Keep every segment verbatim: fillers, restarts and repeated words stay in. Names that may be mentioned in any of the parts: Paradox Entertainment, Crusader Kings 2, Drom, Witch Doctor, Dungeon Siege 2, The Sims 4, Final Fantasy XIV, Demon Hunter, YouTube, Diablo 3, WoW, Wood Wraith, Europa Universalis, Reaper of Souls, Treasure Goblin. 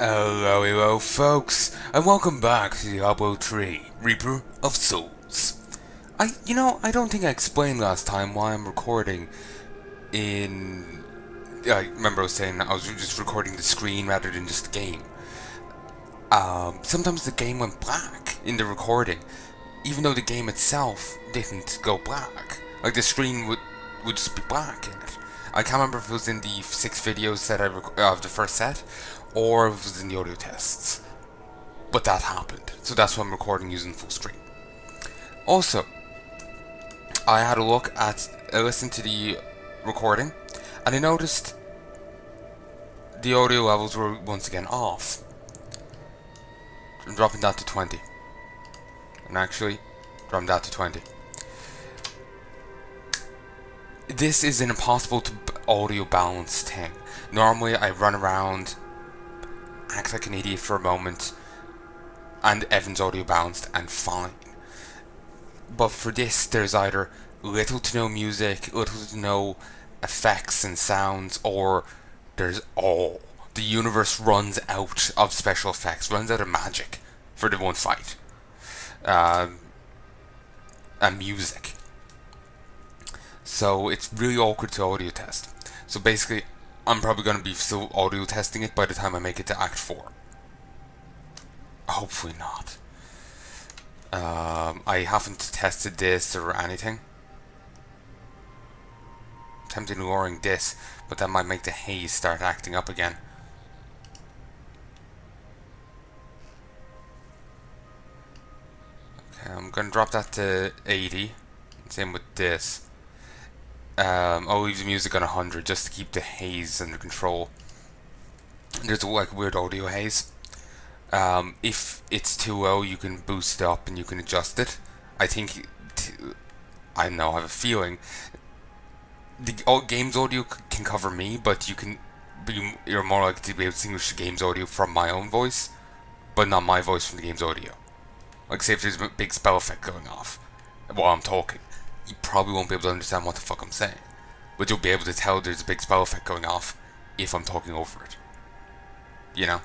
Hello, hello folks, and welcome back to Diablo three, Reaper of Souls. I, you know, I don't think I explained last time why I'm recording in... I remember I was saying I was just recording the screen rather than just the game. Um, sometimes the game went black in the recording, even though the game itself didn't go black. Like, the screen would, would just be black in it. I can't remember if it was in the six videos that I rec- of the first set, or if it was in the audio tests. But that happened, so that's why I'm recording using full screen. Also, I had a look at, I listened to the recording, and I noticed the audio levels were once again off. I'm dropping that to twenty. And actually, dropping that to twenty. This is an impossible to audio balance thing. Normally, I run around, act like an idiot for a moment, and Evan's audio balanced and fine. But for this, there's either little to no music, little to no effects and sounds, or there's all. The universe runs out of special effects, runs out of magic for the one fight. Um, and music. So it's really awkward to audio test. So basically, I'm probably going to be still audio testing it by the time I make it to Act four. Hopefully not. Um, I haven't tested this or anything. Tempted ignoring this, but that might make the haze start acting up again. Okay, I'm going to drop that to eighty. Same with this. Um, I'll leave the music on one hundred just to keep the haze under control. There's like weird audio haze. Um, if it's too low, you can boost it up and you can adjust it. I think, t I don't know, I have a feeling. The all game's audio c can cover me, but you can be, you're more likely to be able to distinguish the game's audio from my own voice, but not my voice from the game's audio. Like, say if there's a big spell effect going off while I'm talking. You probably won't be able to understand what the fuck I'm saying, but you'll be able to tell there's a big spell effect going off if I'm talking over it. You know?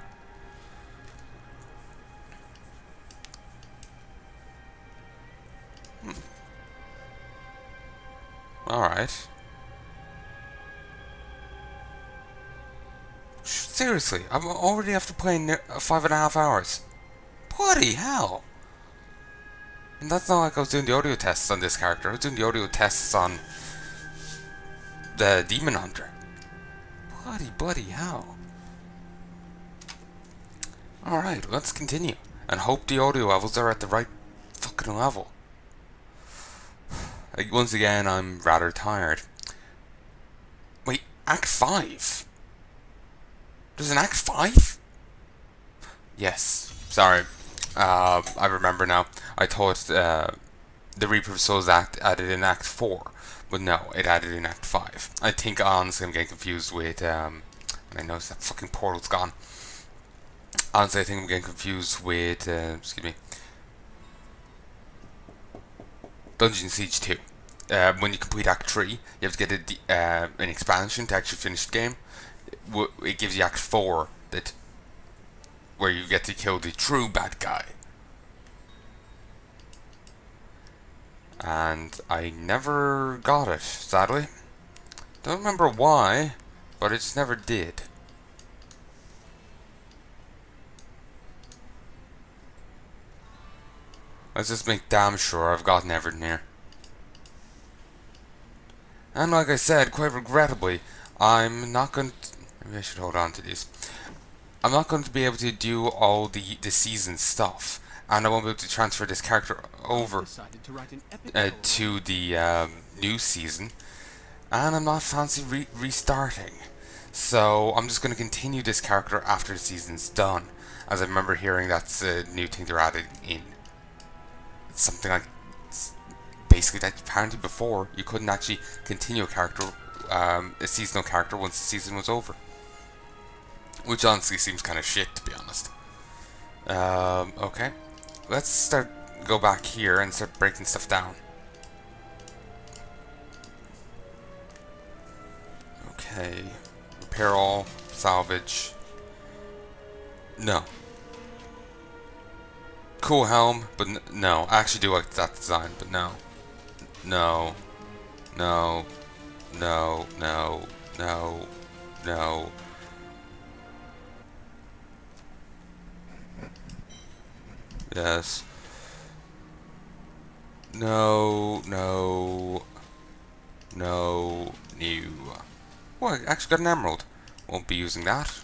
Hmm. Alright. Seriously, I'm already after playing five and a half hours. Bloody hell! And that's not like I was doing the audio tests on this character. I was doing the audio tests on the Demon Hunter. Bloody, bloody hell. Alright, let's continue. And hope the audio levels are at the right fucking level. Like, once again, I'm rather tired. Wait, Act five? There's an Act five? Yes, sorry. Uh, I remember now. I thought uh, the Reaper of Souls act added in Act four, but no, it added in Act five. I think, honestly, I'm getting confused with, um, I noticed that fucking portal's gone. Honestly, I think I'm getting confused with, uh, excuse me, Dungeon Siege two. Uh, when you complete Act three, you have to get a, uh, an expansion to actually finish the game. It gives you Act four that... where you get to kill the true bad guy. And I never got it, sadly. Don't remember why, but it just never did. Let's just make damn sure I've gotten everything here. And like I said, quite regrettably, I'm not going to... Maybe I should hold on to these. I'm not going to be able to do all the, the season stuff, and I won't be able to transfer this character over uh, to the um, new season, and I'm not fancy re restarting. So I'm just going to continue this character after the season's done, as I remember hearing that's a new thing they're adding in. It's something like, basically, that apparently before, you couldn't actually continue a character, um, a seasonal character once the season was over. Which honestly seems kind of shit, to be honest. Um, okay. Let's start, go back here and start breaking stuff down. Okay. Repair all, salvage. No. Cool helm, but n no. I actually do like that design, but no. No. No. No. No. No. No. Yes. No. No. No. New. Well, I actually got an emerald. Won't be using that.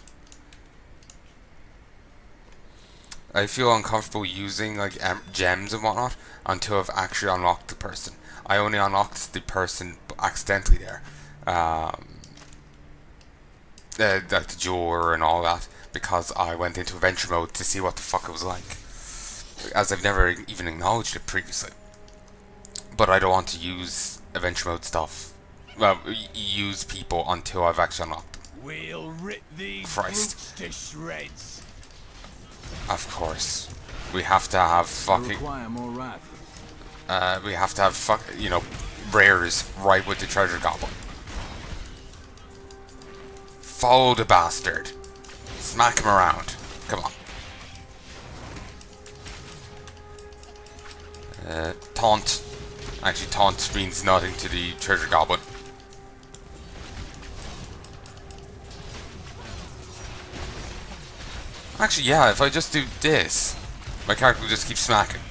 I feel uncomfortable using like em gems and whatnot until I've actually unlocked the person. I only unlocked the person accidentally there, um, uh, like the jeweler and all that, because I went into adventure mode to see what the fuck it was like, as I've never even acknowledged it previously. But I don't want to use adventure mode stuff, well, use people until I've actually unlocked them. We'll rip these Christ. To shreds. Of course, we have to have fucking. Uh, we have to have fuck. You know, rares right with the treasure goblin. Follow the bastard. Smack him around. Come on. Uh, taunt. Actually, taunt means nothing to the treasure goblin. Actually, yeah, if I just do this, my character will just keep smacking.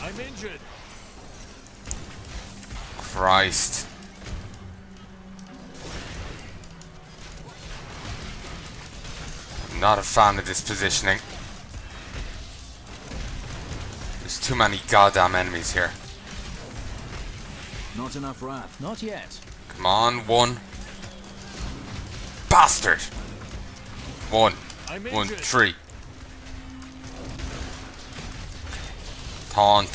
I'm injured. Christ. I'm not a fan of this positioning. There's too many goddamn enemies here. Not enough wrath, not yet. Come on, one. Bastard! One. One, three. Taunt.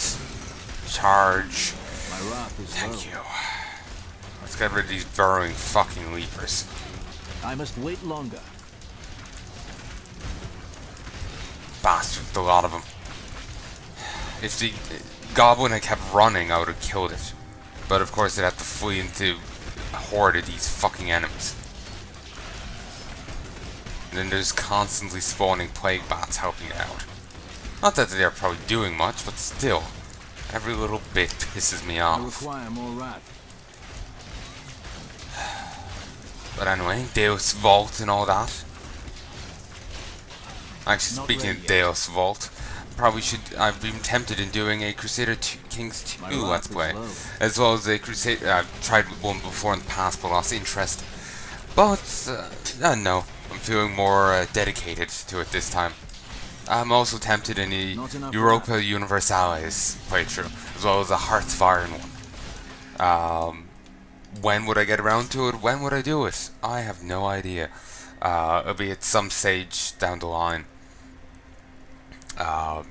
Charge. My wrath is Thank low. you. Let's get rid of these burrowing fucking leapers. I must wait longer. Bastards, a lot of them. If the goblin had kept running, I would have killed it. But of course, they'd have to flee into a horde of these fucking enemies. And then there's constantly spawning plague bats helping it out. Not that they're probably doing much, but still, every little bit pisses me off. I require more wrath. But anyway, Deus Vault and all that. Actually, Not speaking of yet. Deus Vault, probably should. I've been tempted in doing a Crusader Kings two Let's Play, low. as well as a Crusader. I've tried one before in the past, but lost interest. But uh, uh, no. I'm feeling more uh, dedicated to it this time. I'm also tempted in the Europa Universalis playthrough, as well as the Hearts of Iron one. Um, when would I get around to it? When would I do it? I have no idea. Uh, it'll be at some stage down the line. Um,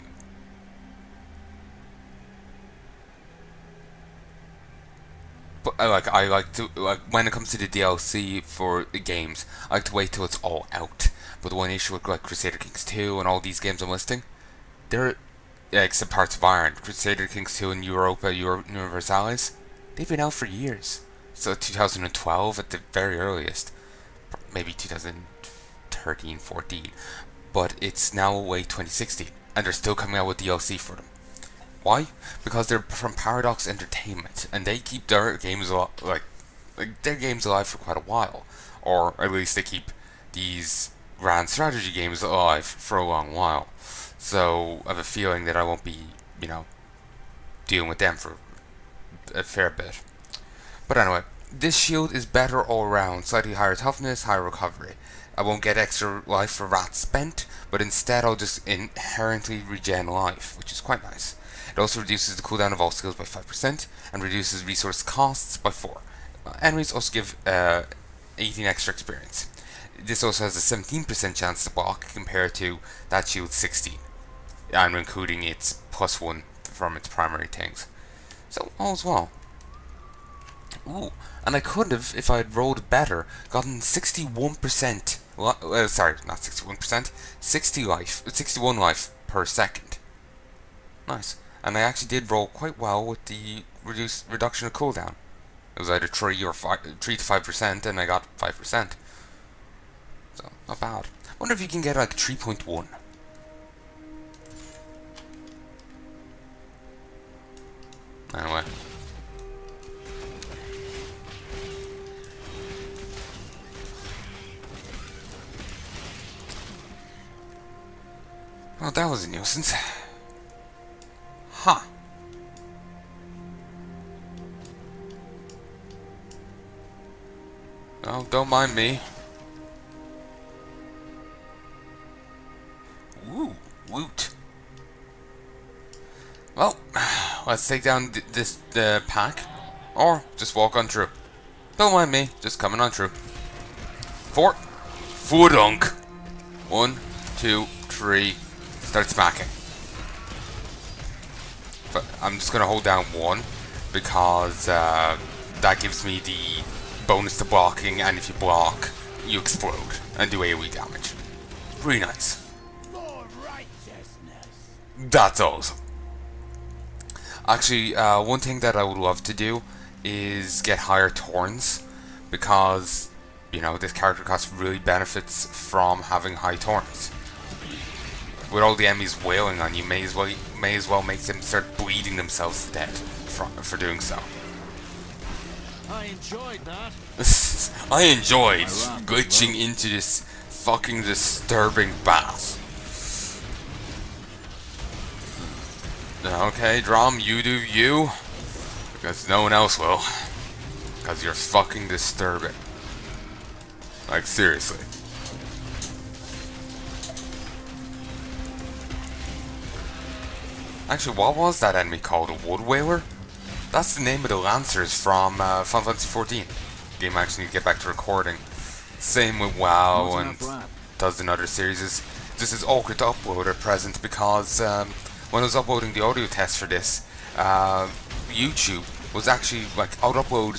But I like I like to like when it comes to the D L C for the games, I like to wait till it's all out. But the one issue with like Crusader Kings two and all these games I'm listing, they're yeah, except Hearts of Iron, Crusader Kings two and Europa Universalis, they've been out for years. So two thousand twelve at the very earliest, maybe two thousand thirteen, fourteen. But it's now way twenty sixteen, and they're still coming out with D L C for them. Why? Because they're from Paradox Entertainment, and they keep their games alive, like, like their games alive for quite a while, or at least they keep these grand strategy games alive for a long while. So I have a feeling that I won't be, you know, dealing with them for a fair bit. But anyway, this shield is better all around, slightly higher toughness, higher recovery. I won't get extra life for rats spent, but instead I'll just inherently regen life, which is quite nice. It also reduces the cooldown of all skills by five percent, and reduces resource costs by four. Uh, enemies also give uh, eighteen extra experience. This also has a seventeen percent chance to block compared to that shield's sixteen. I'm including its plus one from its primary things. So, all's well. Ooh, and I could have, if I had rolled better, gotten sixty-one percent, uh, sorry, not sixty-one percent, sixty life, sixty-one life per second. Nice. And I actually did roll quite well with the reduced reduction of cooldown. It was either three or five, three to five percent, and I got five percent. So not bad. Wonder if you can get like three point one. Anyway. Well, that was a nuisance. Huh. Oh, don't mind me. Woo, woot. Well, let's take down th this uh, pack, or just walk on through. Don't mind me, just coming on through. Four, four dunk. One, two, three. Start smacking. But I'm just gonna hold down one because uh, that gives me the bonus to blocking, and if you block, you explode and do A O E damage. Pretty nice. More righteousness. That's awesome. Actually, uh, one thing that I would love to do is get higher Thorns, because, you know, this character class really benefits from having high Thorns. With all the enemies wailing on you, may as well may as well make them start bleeding themselves to death for, for doing so. I enjoyed that. I enjoyed glitching into this fucking disturbing bath. Okay, Drom, you do you. Because no one else will. Because you're fucking disturbing. Like, seriously. Actually, what was that enemy called? A Wood Wailer? That's the name of the Lancers from uh, Final Fantasy fourteen. Game I actually need to get back to recording. Same with WoW and dozen other series. This is awkward to upload at present because um, when I was uploading the audio test for this, uh, YouTube was actually like, I would upload,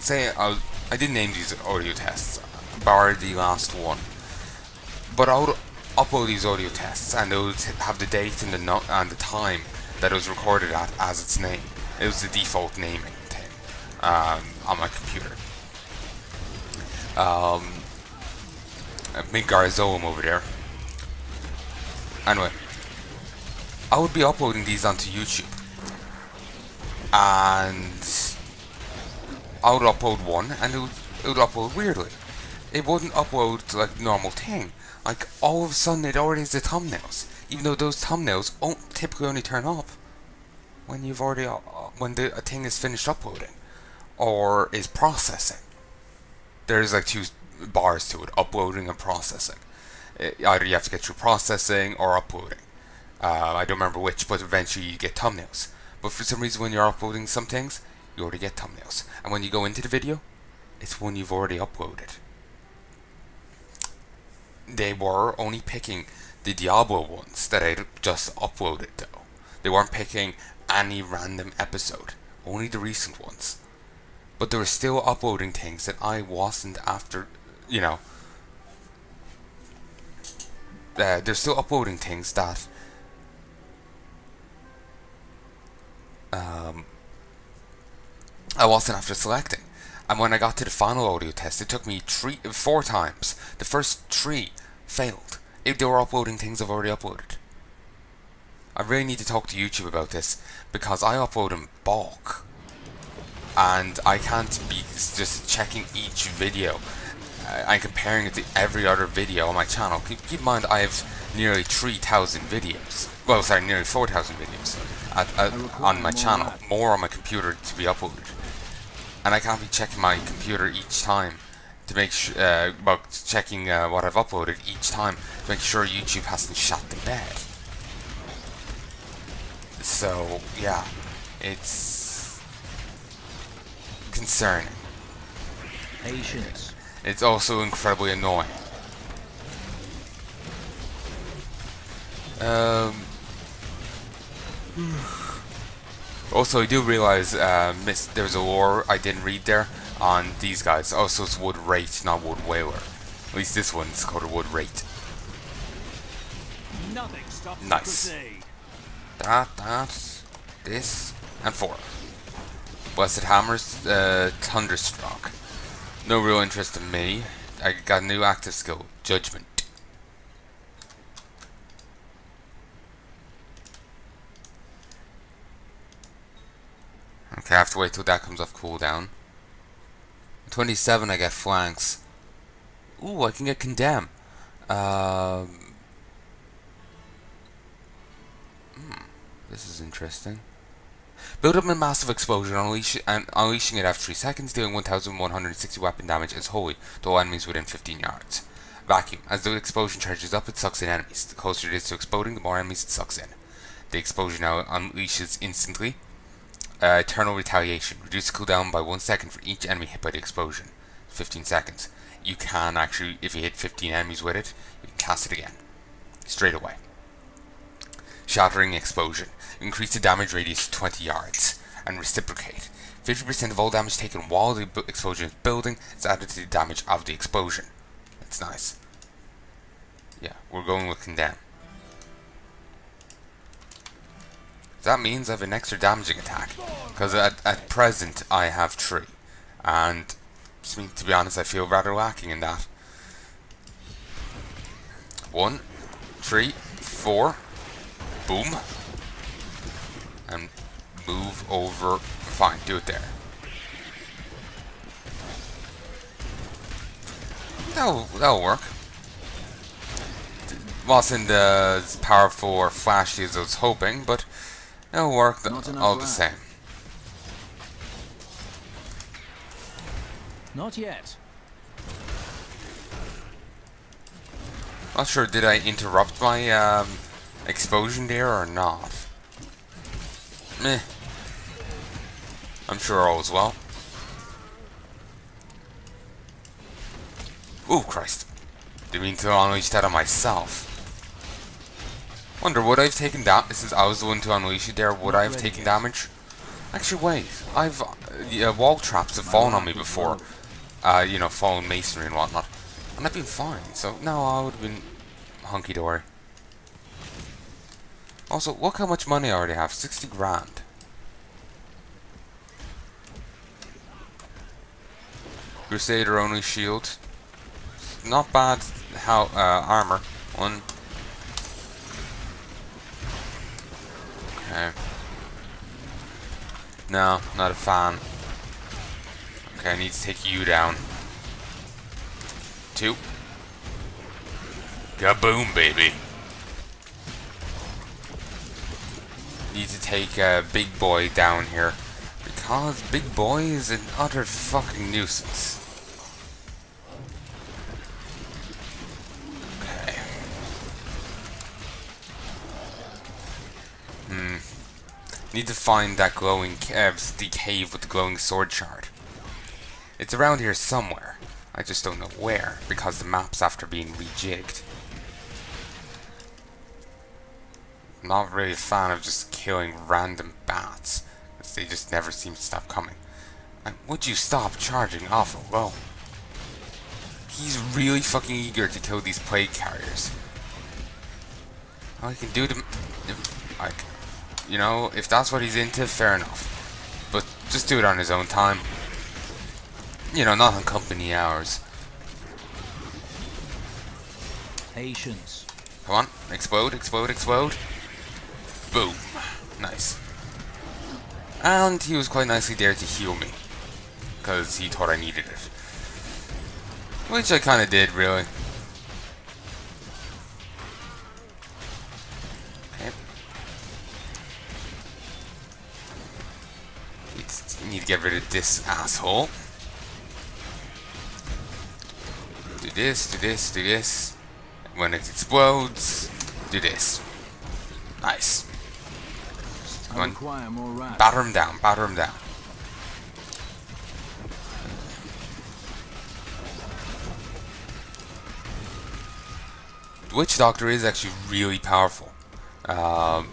say, I, was, I didn't name these audio tests, bar the last one. But I would upload these audio tests and it would have the date and the, no and the time that it was recorded at as its name. It was the default naming thing um, on my computer. Um, big Garzoam over there. Anyway, I would be uploading these onto YouTube, and I would upload one, and it would, it would upload weirdly. It wouldn't upload to, like, normal thing. Like, all of a sudden, it already has the thumbnails, even though those thumbnails won't typically only turn up when you've already uh, when the, a thing is finished uploading or is processing. There's like two bars to it: uploading and processing. It, either you have to get through processing or uploading. Uh, I don't remember which, but eventually you get thumbnails. But for some reason, when you're uploading some things, you already get thumbnails, and when you go into the video, it's one you've already uploaded. They were only picking the Diablo ones that I just uploaded, though. They weren't picking any random episode, only the recent ones. But they were still uploading things that I wasn't after, you know. Uh, they're still uploading things that um, I wasn't after selecting. And when I got to the final audio test, it took me three, four times. The first three failed. It, they were uploading things I've already uploaded. I really need to talk to YouTube about this, because I upload in bulk, and I can't be just checking each video and comparing it to every other video on my channel. Keep, keep in mind, I have nearly three thousand videos. Well, sorry, nearly four thousand videos at, at, on my channel, more on my computer to be uploaded. And I can't be checking my computer each time to make sure, uh, well, checking uh, what I've uploaded each time to make sure YouTube hasn't shot the bed. So, yeah, it's concerning. Patience. It's also incredibly annoying. Um, also, I do realize uh, miss, there's a lore I didn't read there on these guys. Also, it's Wood Wraith, not Wood Wailer. At least this one's called a Wood Wraith. Nothing stops nice. The crusade. That, that, this, and four. Blessed Hammers, uh, Thunderstruck. No real interest in me. I got a new active skill, Judgment. Okay, I have to wait till that comes off cooldown. twenty-seven, I get flanks. Ooh, I can get condemned. Um, hmm, this is interesting. Build up a massive explosion, unleash and unleashing it after three seconds, dealing one thousand one hundred sixty weapon damage as holy to all enemies within fifteen yards. Vacuum. As the explosion charges up, it sucks in enemies. The closer it is to exploding, the more enemies it sucks in. The explosion now unleashes instantly. Uh, eternal Retaliation. Reduce cooldown by one second for each enemy hit by the explosion. fifteen seconds. You can actually, if you hit fifteen enemies with it, you can cast it again. Straight away. Shattering Explosion. Increase the damage radius to twenty yards. And reciprocate. fifty percent of all damage taken while the explosion is building is added to the damage of the explosion. That's nice. Yeah, we're going with Condemn. That means I have an extra damaging attack. Because at, at present, I have three. And to be honest, I feel rather lacking in that. One, three, four. Boom. And move over. Fine, do it there. That'll, that'll work. Wasn't as powerful or flashy as I was hoping, but it'll work all the same. Not yet. Not sure, did I interrupt my um, explosion there or not? Meh. I'm sure all is well. Oh Christ. Didn't mean to unleash that on myself. Wonder, would I have taken damage? Since I was the one to unleash it there, would I have taken damage? Actually, wait. I've uh, yeah, wall traps have fallen on me before. Uh, you know, fallen masonry and whatnot. And I've been fine, so no, I would have been hunky-dory. Also, look how much money I already have. sixty grand. Crusader only shield. Not bad how uh, armor. One. Okay. No, not a fan. Okay, I need to take you down. Two. Kaboom, baby. Need to take uh, Big Boy down here. Because Big Boy is an utter fucking nuisance. Okay. Hmm. Need to find that glowing cave, uh, the cave with the glowing sword shard. It's around here somewhere. I just don't know where, because the map's after being rejigged. I'm not really a fan of just killing random bats, because they just never seem to stop coming. And would you stop charging off a low? He's really fucking eager to kill these plague carriers. All I can do to... I can, you know, if that's what he's into, fair enough. But just do it on his own time. You know, not on company hours. Patience. Come on, explode, explode, explode. Boom. Nice. And he was quite nicely there to heal me. Because he thought I needed it. Which I kind of did, really. Need to get rid of this asshole. Do this, do this, do this. When it explodes, do this. Nice. Come on. Batter him down, batter him down. The Witch Doctor is actually really powerful. Um,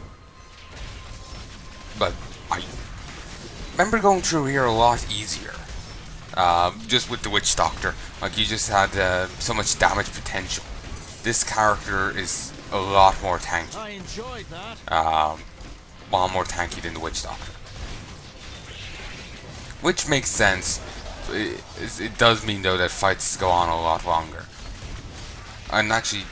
but I... remember going through here a lot easier, uh, just with the Witch Doctor. Like, you just had uh, so much damage potential. This character is a lot more tanky. I enjoyed that. Um, a lot more tanky than the Witch Doctor, which makes sense. It, it does mean though that fights go on a lot longer. And actually,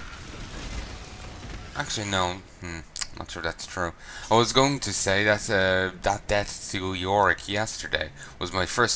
actually no, hmm, Not sure that's true. I was going to say that uh, that death to Yorick yesterday was my first